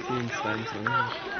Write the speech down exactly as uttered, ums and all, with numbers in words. Seems fine to me.